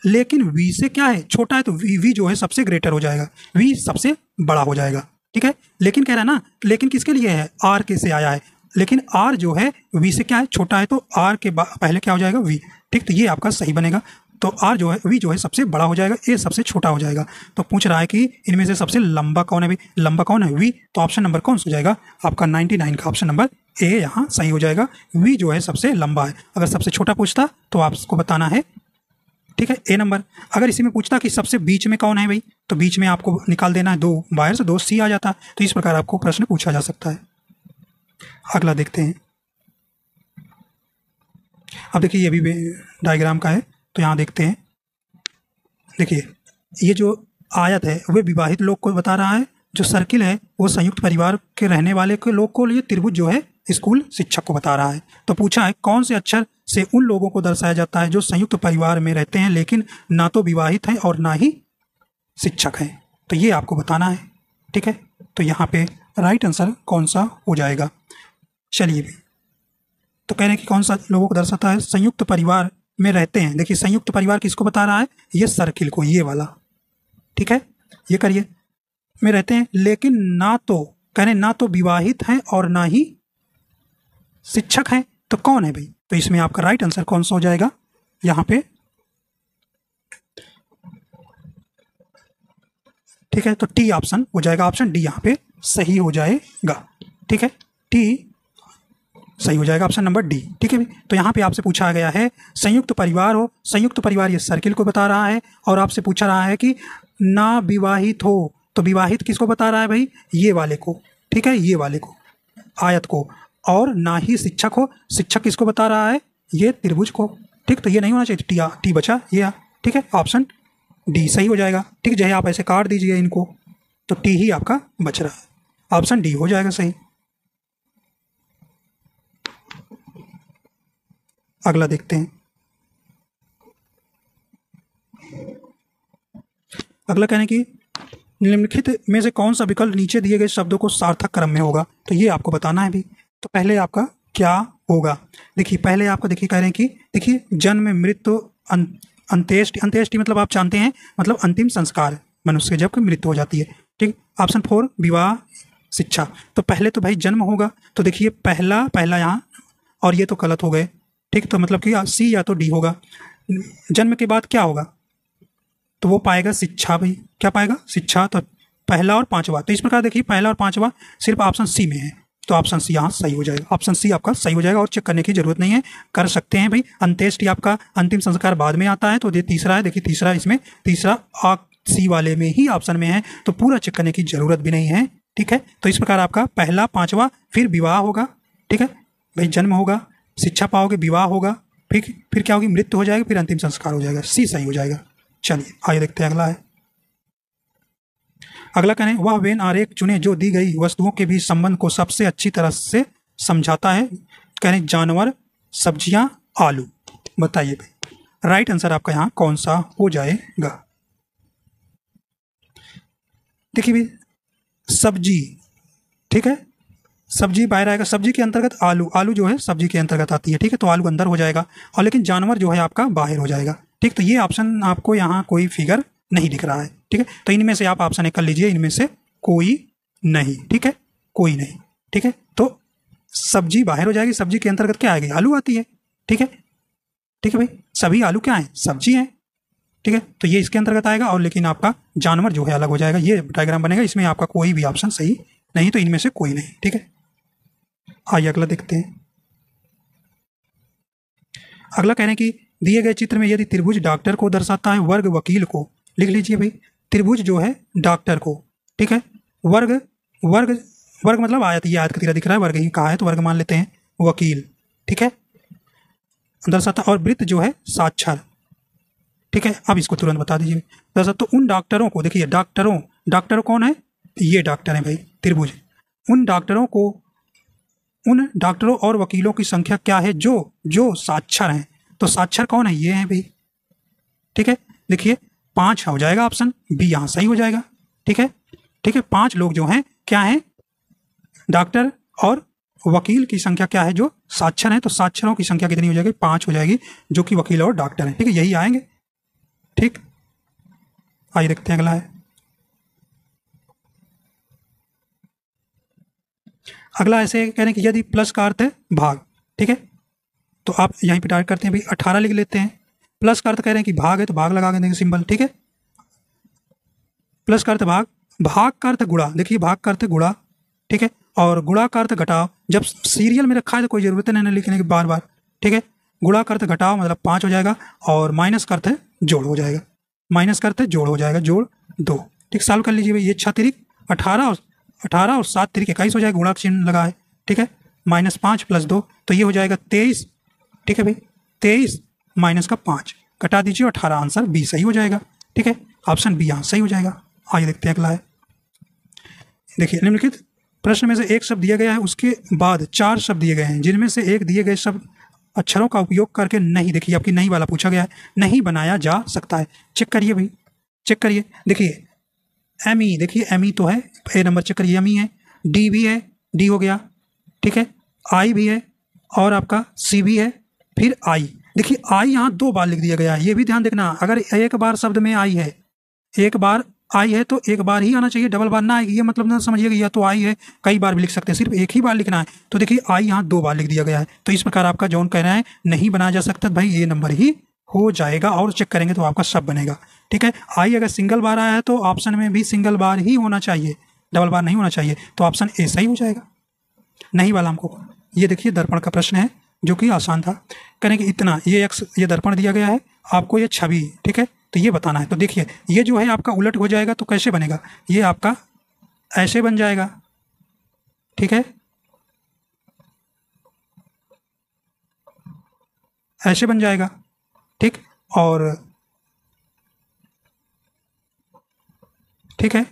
लेकिन वी से क्या है, छोटा है तो वी जो है सबसे ग्रेटर हो जाएगा, वी सबसे बड़ा हो जाएगा, ठीक है। लेकिन कह रहा है ना, लेकिन किसके लिए है, आर के से आया है, लेकिन आर जो है वी से क्या है, छोटा है, तो आर के पहले क्या हो जाएगा, वी। ठीक, तो ये आपका सही बनेगा। तो आर जो है, वी जो है सबसे बड़ा हो जाएगा, ए सबसे छोटा हो जाएगा। तो पूछ रहा है कि इनमें से सबसे लंबा कौन है, भी लंबा कौन है, वी। तो ऑप्शन नंबर कौन सा हो जाएगा आपका 99 का ऑप्शन नंबर ए यहाँ सही हो जाएगा। वी जो है सबसे लंबा है। अगर सबसे छोटा पूछता तो आपको बताना है, ठीक है, ए नंबर। अगर इसी में पूछता कि सबसे बीच में कौन है भाई, तो बीच में आपको निकाल देना है दो बाहर से, दो सी आ जाता। तो इस प्रकार आपको प्रश्न पूछा जा सकता है। अगला देखते हैं। अब देखिए ये भी डायग्राम का है, तो यहाँ देखते हैं। देखिए ये जो आयत है वह विवाहित लोग को बता रहा है, जो सर्किल है वो संयुक्त परिवार के रहने वाले के लोग को, लिए त्रिभुज जो है स्कूल शिक्षक को बता रहा है। तो पूछा है कौन से अक्षर से उन लोगों को दर्शाया जाता है जो संयुक्त परिवार में रहते हैं लेकिन ना तो विवाहित हैं और ना ही शिक्षक हैं। तो ये आपको बताना है, ठीक है। तो यहाँ पे राइट आंसर कौन सा हो जाएगा। चलिए भी तो कह रहे हैं कि कौन सा लोगों को दर्शाता है, संयुक्त परिवार में रहते हैं। देखिए संयुक्त परिवार किसको बता रहा है, ये सर्किल को, ये वाला, ठीक है। ये करिए में रहते हैं लेकिन ना तो, कह रहे ना तो विवाहित हैं और ना ही शिक्षक हैं। तो कौन है भाई, तो इसमें आपका राइट आंसर कौन सा हो जाएगा, यहाँ पे, ठीक है। तो टी ऑप्शन हो जाएगा, ऑप्शन डी यहाँ पे सही हो जाएगा, ठीक है। टी सही हो जाएगा, ऑप्शन नंबर डी, ठीक है। तो यहाँ पे आपसे पूछा गया है संयुक्त परिवार हो, संयुक्त परिवार ये सर्किल को बता रहा है, और आपसे पूछा रहा है कि ना विवाहित हो, तो विवाहित किसको बता रहा है भाई, ये वाले को, ठीक है, ये वाले को, आयत को। और ना ही शिक्षक हो, शिक्षक किसको बता रहा है, ये त्रिभुज को, ठीक। तो ये नहीं होना चाहिए, टी बचा ये, ठीक है, ऑप्शन डी सही हो जाएगा, ठीक। जो है आप ऐसे काट दीजिए इनको, तो टी ही आपका बच रहा है, ऑप्शन डी हो जाएगा सही। अगला देखते हैं। अगला कहने की निम्नलिखित में से कौन सा विकल्प नीचे दिए गए शब्दों को सार्थक क्रम में होगा। तो ये आपको बताना है भी। तो पहले आपका क्या होगा, देखिए पहले आपका, देखिए कह रहे हैं कि देखिए जन्म, मृत्यु, अंत्येष्टि, अंत्येष्टि मतलब आप जानते हैं, मतलब अंतिम संस्कार मनुष्य जब मृत्यु हो जाती है, ठीक। ऑप्शन 4 विवाह, शिक्षा। तो पहले तो भाई जन्म होगा, तो देखिए पहला यहाँ, और ये तो गलत हो गए, ठीक। तो मतलब कि सी या तो डी होगा। जन्म के बाद क्या होगा, तो वो पाएगा शिक्षा भाई, क्या पाएगा, शिक्षा। तो पहला और पांचवा, तो इस प्रकार देखिए पहला और पांचवा सिर्फ ऑप्शन सी में है, तो ऑप्शन सी यहाँ सही हो जाएगा, ऑप्शन सी आपका सही हो जाएगा। और चेक करने की जरूरत नहीं है, कर सकते हैं भाई। अंत्येष्टि आपका अंतिम संस्कार बाद में आता है, तो ये तीसरा है, देखिए तीसरा, इसमें तीसरा सी वाले में ही ऑप्शन में है, तो पूरा चेक करने की जरूरत भी नहीं है, ठीक है। तो इस प्रकार आपका पहला, पांचवा, फिर विवाह होगा, ठीक है भाई, जन्म होगा, शिक्षा पाओगे, विवाह होगा, फिर क्या होगी, मृत्यु हो जाएगी, फिर अंतिम संस्कार हो जाएगा, सी सही हो जाएगा। चलिए आइए देखते हैं अगला है। अगला कहने वह वेन आरेख चुने जो दी गई वस्तुओं के बीच संबंध को सबसे अच्छी तरह से समझाता है। कहने जानवर, सब्जियां, आलू। बताइए भाई राइट आंसर आपका यहाँ कौन सा हो जाएगा। देखिए भाई सब्जी, ठीक है, सब्जी बाहर आएगा, सब्जी के अंतर्गत आलू, आलू जो है सब्जी के अंतर्गत आती है, ठीक है, तो आलू अंदर हो जाएगा। और लेकिन जानवर जो है आपका बाहर हो जाएगा, ठीक। तो ये ऑप्शन आपको यहाँ कोई फिगर नहीं दिख रहा है, ठीक है। तो इनमें से आप ऑप्शन कर लीजिए, इनमें से कोई नहीं, ठीक है, कोई नहीं, ठीक है। तो सब्जी बाहर हो जाएगी, सब्जी के अंतर्गत क्या आएगी, आलू आती है, ठीक है, ठीक है भाई। सभी आलू क्या है, सब्जी है, ठीक है। तो ये इसके अंतर्गत आएगा, और लेकिन आपका जानवर जो है अलग हो जाएगा, ये डायग्राम बनेगा। इसमें आपका कोई भी ऑप्शन सही नहीं, तो इनमें से कोई नहीं, ठीक है। आइए अगला देखते हैं। अगला कह रहे हैं कि दिए गए चित्र में यदि त्रिभुज डॉक्टर को दर्शाता है, वर्ग वकील को। लिख लीजिए भाई, त्रिभुज जो है डॉक्टर को, ठीक है, वर्ग, वर्ग वर्ग मतलब आयत, ये आयत का तीरा दिख रहा है, वर्ग ही कहा है, तो वर्ग मान लेते हैं, वकील, ठीक है, दर्शाता, और वृत्त जो है साक्षर, ठीक है। अब इसको तुरंत बता दीजिए दर्शाता। तो उन डॉक्टरों को, देखिए डॉक्टरों, डॉक्टर कौन है, ये डॉक्टर है भाई, त्रिभुज। उन डॉक्टरों को, उन डॉक्टरों और वकीलों की संख्या क्या है जो साक्षर हैं। तो साक्षर कौन है, ये है भाई, ठीक है। देखिए 5 हो जाएगा, ऑप्शन बी यहाँ सही हो जाएगा, ठीक है, ठीक है। 5 लोग जो हैं क्या हैं, डॉक्टर और वकील की संख्या क्या है, जो साक्षर हैं। तो साक्षरों की संख्या कितनी हो जाएगी, 5 हो जाएगी, जो कि वकील और डॉक्टर हैं, ठीक है, यही आएंगे, ठीक। आइए देखते हैं अगला है। अगला ऐसे कह रहे हैं कि यदि प्लस का अर्थ है भाग, ठीक है, तो आप यहीं पे टाइप करते हैं भाई 18 लिख लेते हैं। प्लस का अर्थ कह रहे हैं कि भाग है तो भाग लगा के देंगे सिंबल, ठीक है। प्लस का अर्थ भाग, भाग का अर्थ गुणा, देखिए भाग का अर्थ गुणा, ठीक है, और गुणा का अर्थ घटाव। जब सीरियल में रखा है तो कोई ज़रूरत नहीं है लिखने की बार बार, ठीक है। गुणा का अर्थ घटाव मतलब 5 हो जाएगा, और माइनस का अर्थ है जोड़ हो जाएगा, माइनस का अर्थ है जोड़ हो जाएगा, जोड़ 2, ठीक। सॉल्व कर लीजिए भाई, ये 6 तिरिक 18 और 7 तिरिक 21 हो जाएगा, गुणा चिन्ह लगा है, ठीक है, -5 + 2, तो ये हो जाएगा 23, ठीक है भाई। 23 - 5 कटा दीजिए, 18 आंसर बी सही हो जाएगा, ठीक है, ऑप्शन बी यहाँ सही हो जाएगा। आइए देखते हैं अगला है, देखिए निम्नलिखित प्रश्न में से एक शब्द दिया गया है, उसके बाद 4 शब्द दिए गए हैं, जिनमें से एक दिए गए शब्द अक्षरों का उपयोग करके नहीं, देखिए आपकी नहीं वाला पूछा गया है, नहीं बनाया जा सकता है। चेक करिए भाई, चेक करिए, देखिए एम ई, देखिए एम ई तो है ए नंबर, चेक करिए एम ई है, डी भी है, डी हो गया, ठीक है, आई भी है, और आपका सी भी है, फिर आई, देखिए आई यहाँ 2 बार लिख दिया गया है, ये भी ध्यान देखना। अगर एक बार शब्द में आई है, एक बार आई है तो एक बार ही आना चाहिए, डबल बार ना आएगी, ये मतलब ना समझिएगा या तो आई है कई बार भी लिख सकते हैं, सिर्फ एक ही बार लिखना है। तो देखिए आई यहाँ 2 बार लिख दिया गया है, तो इस प्रकार आपका जॉन कह रहा है नहीं बनाया जा सकता, भाई ये नंबर ही हो जाएगा, और चेक करेंगे तो आपका सब बनेगा, ठीक है। आई अगर सिंगल बार आया है तो ऑप्शन में भी सिंगल बार ही होना चाहिए, डबल बार नहीं होना चाहिए, तो ऑप्शन ए सही हो जाएगा, नहीं वाला हमको। ये देखिए दर्पण का प्रश्न है जो कि आसान था, करें कि इतना ये एक्स, ये दर्पण दिया गया है आपको, ये छवि, ठीक है, तो ये बताना है। तो देखिए ये जो है आपका उलट हो जाएगा, तो कैसे बनेगा, ये आपका ऐसे बन जाएगा, ठीक है, ऐसे बन जाएगा, ठीक, और ठीक है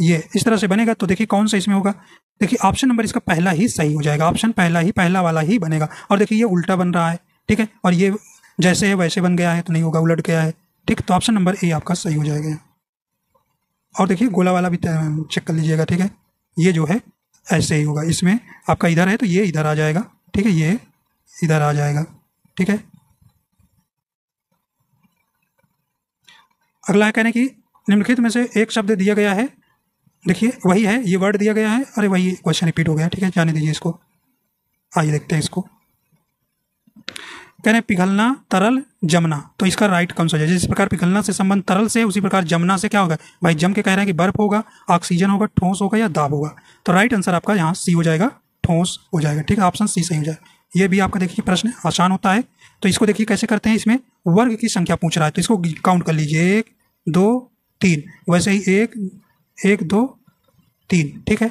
ये इस तरह से बनेगा। तो देखिए कौन सा इसमें होगा, देखिए ऑप्शन नंबर इसका पहला ही सही हो जाएगा, ऑप्शन पहला वाला ही बनेगा। और देखिए ये उल्टा बन रहा है, ठीक है, और ये जैसे है वैसे बन गया है तो नहीं होगा, उलट गया है, ठीक, तो ऑप्शन नंबर ए आपका सही हो जाएगा। और देखिए गोला वाला भी चेक कर लीजिएगा, ठीक है, ये जो है ऐसे ही होगा, इसमें आपका इधर है तो ये इधर आ जाएगा, ठीक है, ये इधर आ जाएगा, ठीक है। अगला है कहने की निम्नलिखित में से एक शब्द दिया गया है, देखिए वही है, ये वर्ड दिया गया है, अरे वही क्वेश्चन रिपीट हो गया, ठीक है, जाने दीजिए इसको। आइए देखते हैं इसको, कहने पिघलना, तरल, जमना, तो इसका राइट कौन सा हो जाएगा। जिस प्रकार पिघलना से संबंध तरल से, उसी प्रकार जमना से क्या होगा भाई, जम के कह रहे हैं कि बर्फ होगा, ऑक्सीजन होगा, ठोस होगा या दाब होगा, तो राइट आंसर आपका यहाँ सी हो जाएगा, ठोस हो जाएगा, ठीक है, ऑप्शन सी सही हो जाएगा। ये भी आपका देखिए प्रश्न आसान होता है, तो इसको देखिए कैसे करते हैं, इसमें वर्ग की संख्या पूछ रहा है, तो इसको काउंट कर लीजिए, 1 2 3, वैसे ही 1 1 2 3, ठीक है,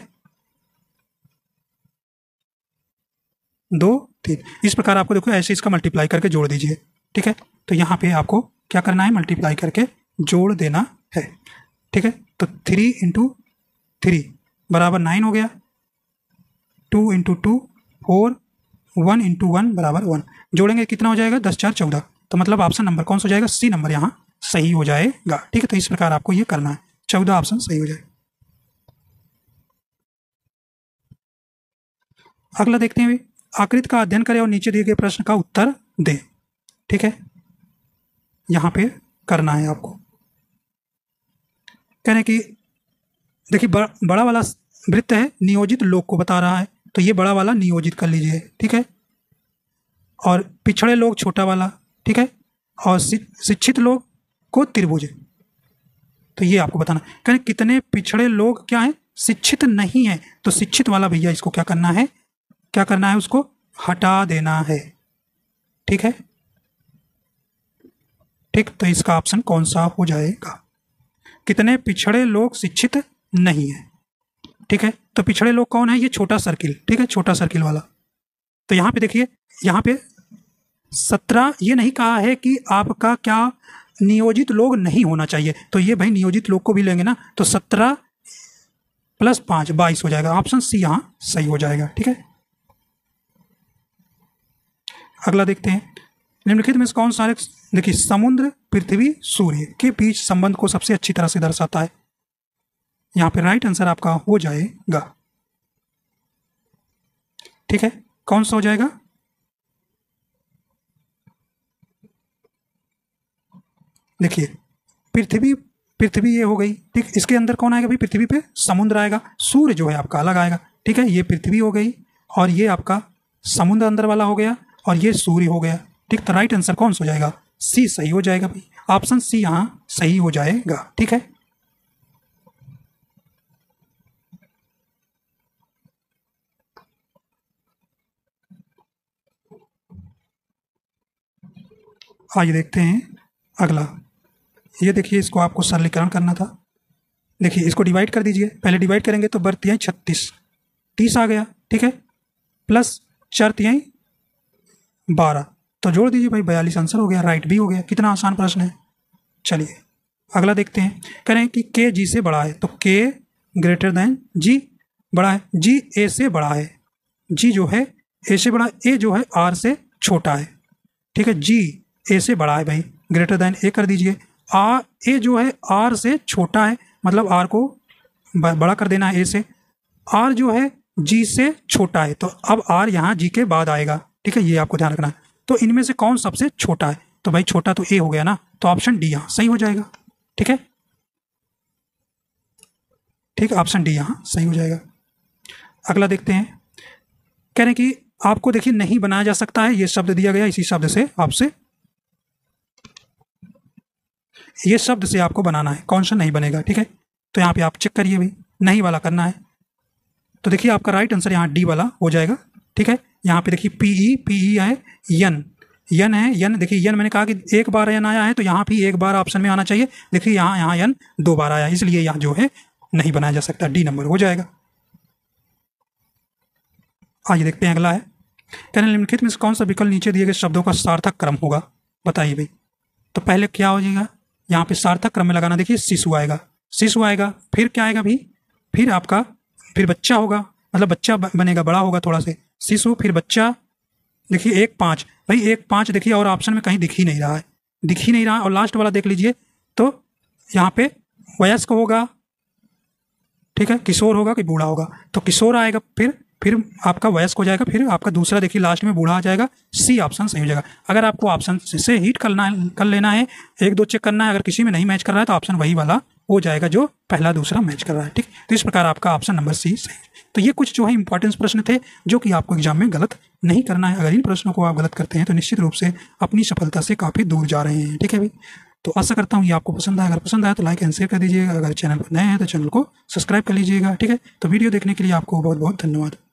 2 3, इस प्रकार आपको देखो ऐसे इसका मल्टीप्लाई करके जोड़ दीजिए, ठीक है। तो यहाँ पे आपको क्या करना है, मल्टीप्लाई करके जोड़ देना है, ठीक है, तो 3 × 3 बराबर 9 हो गया, 2 × 2 4, 1 × 1 बराबर 1, जोड़ेंगे कितना हो जाएगा, 10 4 14, तो मतलब ऑप्शन नंबर कौन सा हो जाएगा, सी नंबर यहाँ सही हो जाएगा, ठीक है। तो इस प्रकार आपको ये करना है, 14 ऑप्शन सही हो जाएगा। अगला देखते हैं, आकृति का अध्ययन करें और नीचे दिए गए प्रश्न का उत्तर दें, ठीक है, यहाँ पे करना है आपको। कह रहे हैं कि देखिए बड़ा वाला वृत्त है, नियोजित लोग को बता रहा है, तो ये बड़ा वाला नियोजित कर लीजिए, ठीक है, और पिछड़े लोग छोटा वाला, ठीक है, और शिक्षित लोग को त्रिभुज, तो ये आपको बताना। कह रहे हैं कितने पिछड़े लोग क्या हैं, शिक्षित नहीं है, तो शिक्षित वाला भैया इसको क्या करना है, उसको हटा देना है, ठीक है, ठीक, तो इसका ऑप्शन कौन सा हो जाएगा, कितने पिछड़े लोग शिक्षित नहीं है, ठीक है। तो पिछड़े लोग कौन है, ये छोटा सर्किल, ठीक है, छोटा सर्किल वाला, तो यहाँ पे देखिए, यहाँ पे 17 ये नहीं कहा है कि आपका क्या नियोजित लोग नहीं होना चाहिए, तो ये भाई नियोजित लोग को भी लेंगे ना, तो 17 + 5 22 हो जाएगा, ऑप्शन सी यहाँ सही हो जाएगा, ठीक है। अगला देखते हैं, निम्नलिखित में से कौन सा, देखिए समुद्र, पृथ्वी, सूर्य के बीच संबंध को सबसे अच्छी तरह से दर्शाता है, यहाँ पे राइट आंसर आपका हो जाएगा, ठीक है, कौन सा हो जाएगा, देखिए पृथ्वी, पृथ्वी ये हो गई, ठीक, इसके अंदर कौन आएगा भाई, पृथ्वी पे समुद्र आएगा, सूर्य जो है आपका अलग आएगा, ठीक है, ये पृथ्वी हो गई और ये आपका समुद्र अंदर वाला हो गया और ये सूर्य हो गया। ठीक, तो राइट आंसर कौन सा हो जाएगा? सी सही हो जाएगा भाई, ऑप्शन सी यहाँ सही हो जाएगा। ठीक है, आज देखते हैं अगला। ये देखिए, इसको आपको सरलीकरण करना था। देखिए, इसको डिवाइड कर दीजिए। पहले डिवाइड करेंगे तो बर्तियाँ 36, 30 आ गया। ठीक है, प्लस 4 तियाई 12, तो जोड़ दीजिए भाई, 42 आंसर हो गया। राइट भी हो गया। कितना आसान प्रश्न है। चलिए अगला देखते हैं। करें कि के जी से बड़ा है, तो के ग्रेटर देन जी बड़ा है, जी ए से बड़ा है, जी जो है ए से बड़ा, ए जो है आर से छोटा है। ठीक है, जी ए से बड़ा है भाई, ग्रेटर देन ए कर दीजिए। आ ए जो है आर से छोटा है, मतलब आर को बड़ा कर देना है ए से। आर जो है जी से छोटा है, तो अब आर यहाँ जी के बाद आएगा। ठीक है, ये आपको ध्यान रखना है। तो इनमें से कौन सबसे छोटा है? तो भाई छोटा तो ए हो गया ना, तो ऑप्शन डी यहाँ सही हो जाएगा। ठीक है, ठीक, ऑप्शन डी यहाँ सही हो जाएगा। अगला देखते हैं। कह रहे हैं कि आपको देखिए नहीं बनाया जा सकता है, ये शब्द दिया गया, इसी शब्द से आपसे, ये शब्द से आपको बनाना है कौन सा नहीं बनेगा। ठीक है, तो यहाँ पे आप चेक करिए भाई, नहीं वाला करना है। तो देखिए आपका राइट आंसर यहाँ डी वाला हो जाएगा। ठीक है, यहाँ पे देखिए पी ई है, यन है, यन देखिए, यन मैंने कहा कि एक बार यन आया है, तो यहाँ भी एक बार ऑप्शन में आना चाहिए। देखिए यहाँ यन दो बार आया, इसलिए यहाँ जो है नहीं बनाया जा सकता, डी नंबर हो जाएगा। आइए देखते हैं अगला है। कहने निम्नलिखित में से कौन सा विकल्प नीचे दिए गए शब्दों का सार्थक क्रम होगा? बताइए भाई। तो पहले क्या हो जाएगा यहाँ पे सार्थक क्रम में लगाना? देखिए शिशु आएगा, शिशु आएगा, फिर क्या आएगा भाई? फिर आपका, फिर बच्चा होगा, मतलब बच्चा बनेगा, बड़ा होगा थोड़ा से, शिशु, फिर बच्चा। देखिए 1 5 भाई, 1 5 देखिए, और ऑप्शन में कहीं दिख ही नहीं रहा है, दिख ही नहीं रहा। और लास्ट वाला देख लीजिए, तो यहाँ पे वयस्क होगा। ठीक है, किशोर होगा कि बूढ़ा होगा? तो किशोर आएगा, फिर आपका वयस्क हो जाएगा, फिर आपका दूसरा देखिए लास्ट में बूढ़ा आ जाएगा। सी ऑप्शन सही हो जाएगा। अगर आपको ऑप्शन से हीट कर लेना है, 1 2 चेक करना है, अगर किसी में नहीं मैच कर रहा है तो ऑप्शन वही वाला हो जाएगा जो पहला दूसरा मैच कर रहा है। ठीक, तो इस प्रकार आपका ऑप्शन नंबर सी सही। तो ये कुछ जो है इंपॉर्टेंस प्रश्न थे जो कि आपको एग्जाम में गलत नहीं करना है। अगर इन प्रश्नों को आप गलत करते हैं तो निश्चित रूप से अपनी सफलता से काफ़ी दूर जा रहे हैं। ठीक है भाई, तो आशा करता हूँ ये आपको पसंद आया। अगर पसंद आया तो लाइक एंड शेयर कर दीजिएगा। अगर चैनल पर नए हैं तो चैनल को सब्सक्राइब कर लीजिएगा। ठीक है, तो वीडियो देखने के लिए आपको बहुत बहुत धन्यवाद।